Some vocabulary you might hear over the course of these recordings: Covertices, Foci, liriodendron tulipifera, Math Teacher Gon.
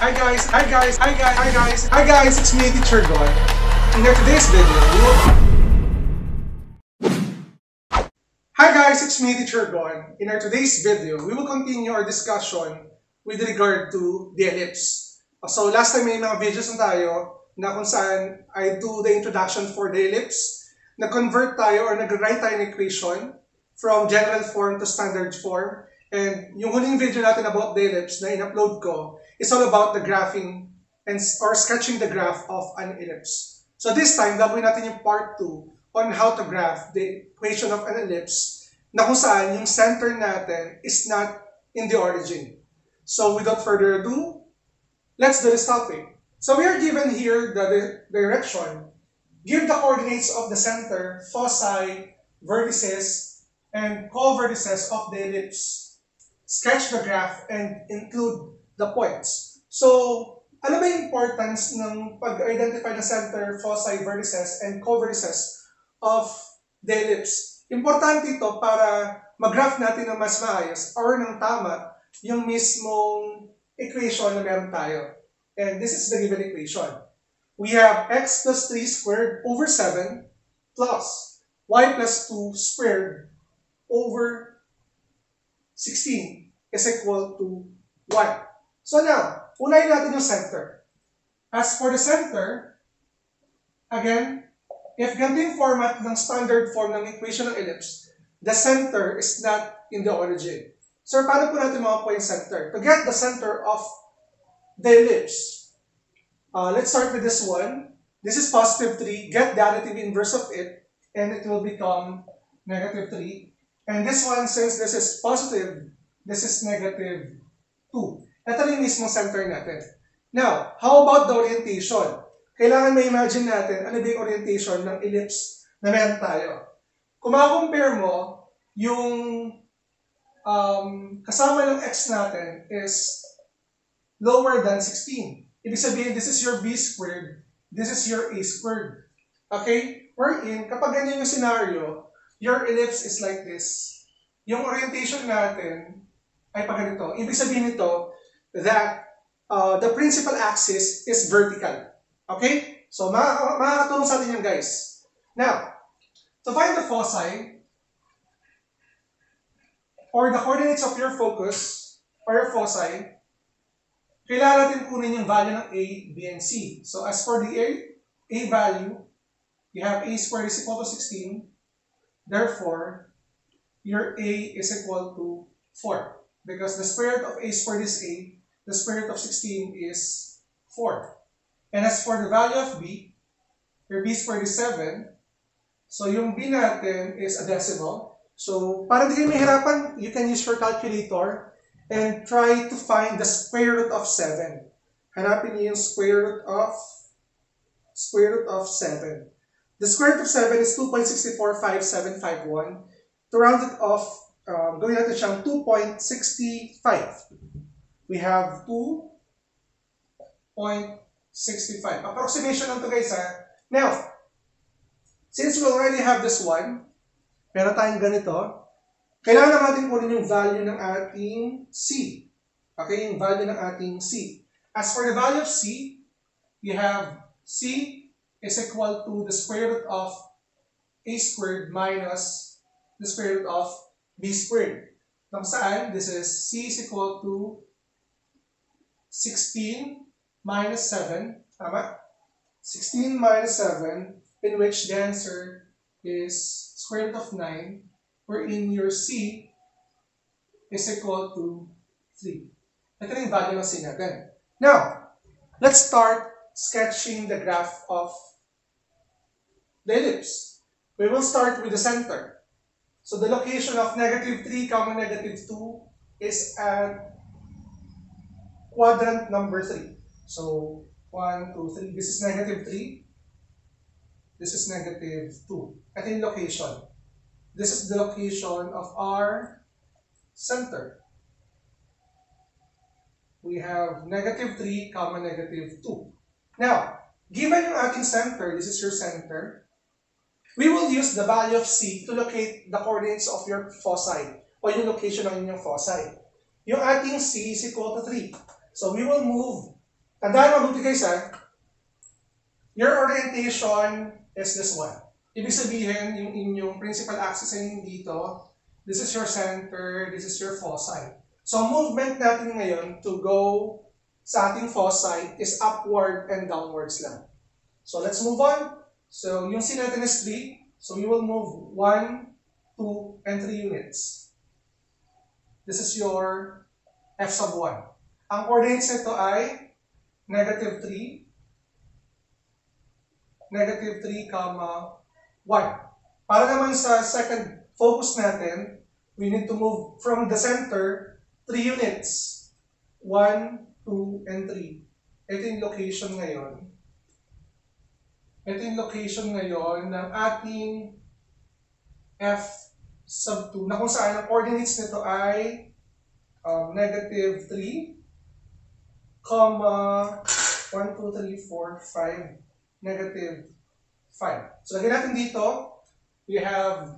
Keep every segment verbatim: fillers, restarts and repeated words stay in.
Hi guys, hi guys, hi guys, hi guys, hi guys, it's me, Teacher Gon. In today's video, we will... Hi guys, it's me, Teacher Gon. In our today's video, we will continue our discussion with regard to the ellipse. So last time may mga videos na tayo na kung saan I do the introduction for the ellipse, nag-convert tayo or nag-write tayo ng equation from general form to standard form. And yung huling video natin about the ellipse na in-upload ko is all about the graphing and or sketching the graph of an ellipse. So this time, gagawin natin yung part two on how to graph the equation of an ellipse na kung saan yung center natin is not in the origin. So without further ado, let's do this topic. So we are given here the direction. Give the coordinates of the center, foci, vertices, and covertices of the ellipse. Sketch the graph and include the points. So, ano ba yung importance ng pag-identify ng center, foci, vertices, and covertices of the ellipse? Importante ito para mag-graph natin ng mas maayos or ng tama yung mismong equation na meron tayo. And this is the given equation. We have x plus three squared over seven plus y plus two squared over sixteen is equal to one. So now, unahin natin yung center. As for the center, again, if ganito yung format ng standard form ng equation ng ellipse, the center is not in the origin. So, paano po natin makakuha yung center? To get the center of the ellipse, uh, let's start with this one. This is positive three. Get the additive inverse of it, and it will become negative three. And this one, since this is positive, this is negative two. Ito na yung mismong center natin. Now, how about the orientation? Kailangan ma-imagine natin ano ba yung orientation ng ellipse na meron tayo. Kung makakompare mo, yung um, kasama ng x natin is lower than sixteen. Ibig sabihin, this is your b squared, this is your a squared. Okay? Wherein, kapag ganyan yung scenario, your ellipse is like this. Yung orientation natin ay paganito. Ibig sabihin nito that uh, the principal axis is vertical. Okay? So, makakatulong sa atin yan, guys. Now, to find the foci, or the coordinates of your focus, or your foci, kailangan natin kunin yung value ng A, B, and C. So, as for the A, A value, you have A squared is equal to sixteen. Therefore, your A is equal to four. Because the square root of A squared is A, the square root of sixteen is four. And as for the value of B, your B squared is seven. So, yung B natin is a decimal. So, para di kayo mahirapan, you can use your calculator and try to find the square root of seven. Hanapin niyo yung square root of square root of seven. The square root of seven is two point six four five seven five one. To round it off, um, gawin natin siyang two point six five. We have two point six five. Approximation lang ito, guys, ha? Now, since we already have this one, meron tayong ganito, kailangan natin kunin yung value ng ating C. Okay, yung value ng ating C. As for the value of C, we have C is equal to the square root of a squared minus the square root of b squared. Kung saan, this is c is equal to sixteen minus seven. Tama? sixteen minus seven, in which the answer is square root of nine, wherein your c is equal to three. Ito na yung value ng c natin. Now, let's start sketching the graph of the ellipse. We will start with the center. So the location of negative three comma negative two is at quadrant number three. So one, two, three. This is negative three. This is negative two. At in location. This is the location of our center. We have negative three comma negative two. Now, given yung ating center, this is your center, we will use the value of C to locate the coordinates of your foci o yung location ng inyong foci. Yung ating C is equal to three. So, we will move Tandaan mabuti guys ha. Your orientation is this one. Ibig sabihin, yung inyong principal axis ay dito. This is your center. This is your foci. So, movement natin ngayon to go sa ating foci is upward and downwards lang. So, let's move on. So, yung C natin is three. So, you will move one, two, and three units. This is your F sub one. Ang coordinates nito ay negative three. negative three, one. Para naman sa second focus natin, we need to move from the center three units. one, two, and three. Ito yung location ngayon. Ito yung location ngayon ng ating F sub two na kung saan ang coordinates nito ay um, negative three, one, two, three, four, five. negative five. So, lagyan natin dito, we have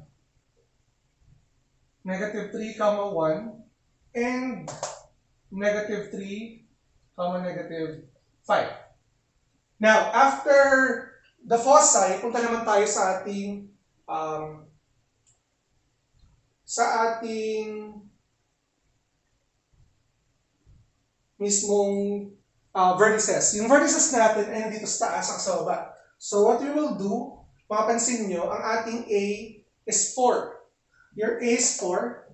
negative three, one, and negative three, negative five. Now, after the foci, punta naman tayo sa ating um, sa ating mismong Uh, vertices. Yung vertices natin ay nandito sa taas at sa baba. So what we will do, mapapansin nyo, ang ating A is four. Your A is four.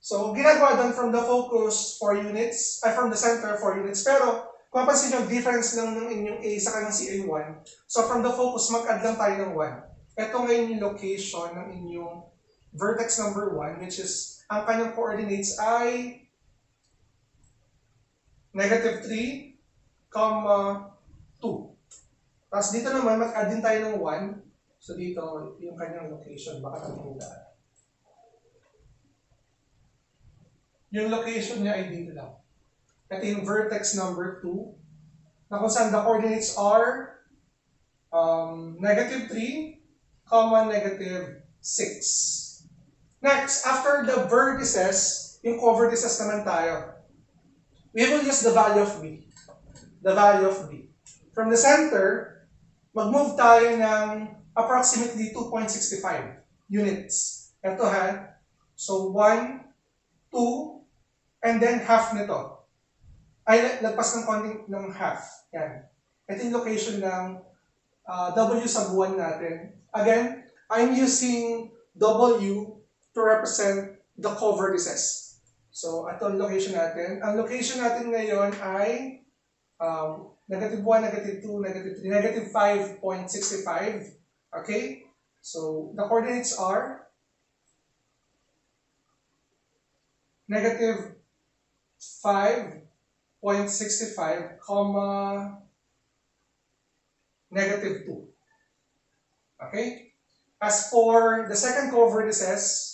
So ginagawa doon from the focus four units, ay from the center four units. Pero mapapansin nyo, difference lang ng inyong A sa kanyang C ay one. So from the focus, mag-add lang tayo ng one. Ito ngayon yung location ng inyong vertex number one, which is ang kanyang coordinates ay negative three, two. Tapos dito naman, mag-add din tayo ng one. So dito, yung kanyang location. Baka natin yung daan. Yung location niya ay dito lang. Ito yung vertex number two. Na kung saan the coordinates are um, negative three, negative six. Next, after the vertices, yung co-vertices naman tayo. We will use the value of B. The value of B. From the center, mag-move tayo ng approximately two point six five units. Ito ha. So, one, two, and then half nito. Ay, nagpas ng konting ng half. Yan. Ito yung location ng uh, W sub one natin. Again, I'm using W to represent the co-vertices. So, ito ang location natin. Ang location natin ngayon ay um, negative one, negative two, negative three, negative five point six five. Okay? So, the coordinates are negative five point six five, negative two. Okay? As for the second co-vertices,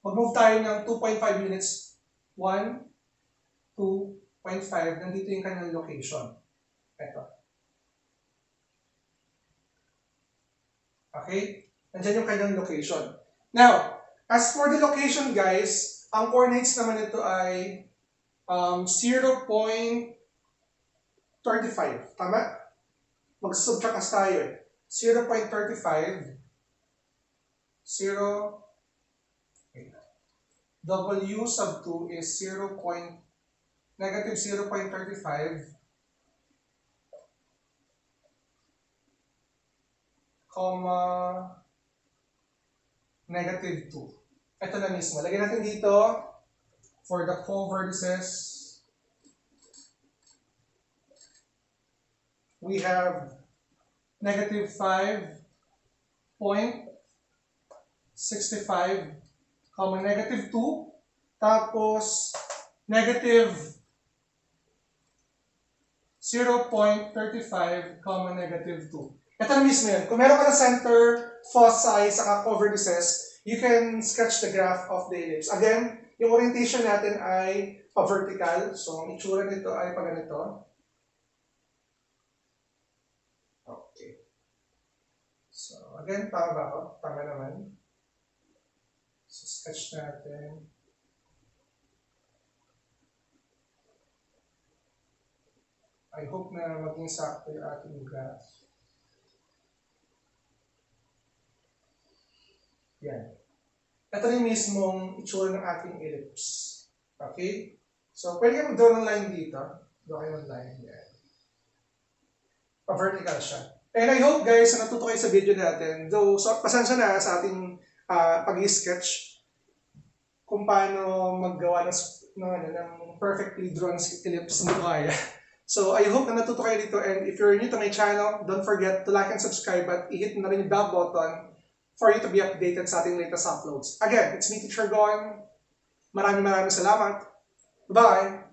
mag-move tayo ng two point five units. one, two point five. Nandito yung kanyang location. Ito. Okay? Nandiyan yung kanyang location. Now, as for the location, guys, ang coordinates naman ito ay um, zero point three five. Tama? Mag-subtract as tayo. zero point three five. zero. W sub two is negative zero point three five, comma, negative two. Ito na mismo. Lagyan natin dito for the co-vertices. We have negative five point six five. Comma, negative two, tapos negative zero point three five, comma, negative two. Ito na mismo yun. Kung meron ka na center, foci, saka co-vertices, you can sketch the graph of the ellipse. Again, yung orientation natin ay pa-vertical. So, ang itsura nito ay pa ganito. Okay. So, again, tama ba ako? Tama naman. So, sketch natin. I hope na maging sakto yung ating graph. Yan. Ito rin mismong itsura ng ating ellipse. Okay? So, pwede kayo mag-draw ng line dito. Draw kayo ng line. Yan. Pa-vertical siya. And I hope guys na natuto kayo sa video natin. Though, so, pasensya na sa ating uh, pag-sketch kung paano maggawa ng, ng, ng perfectly drawn ellipse na kaya. So, I hope na natuto kayo dito, and if you're new to my channel, don't forget to like and subscribe at i-hit na rin yung bell button for you to be updated sa ating latest uploads. Again, it's me, Teacher Gon. Maraming maraming salamat. Bye!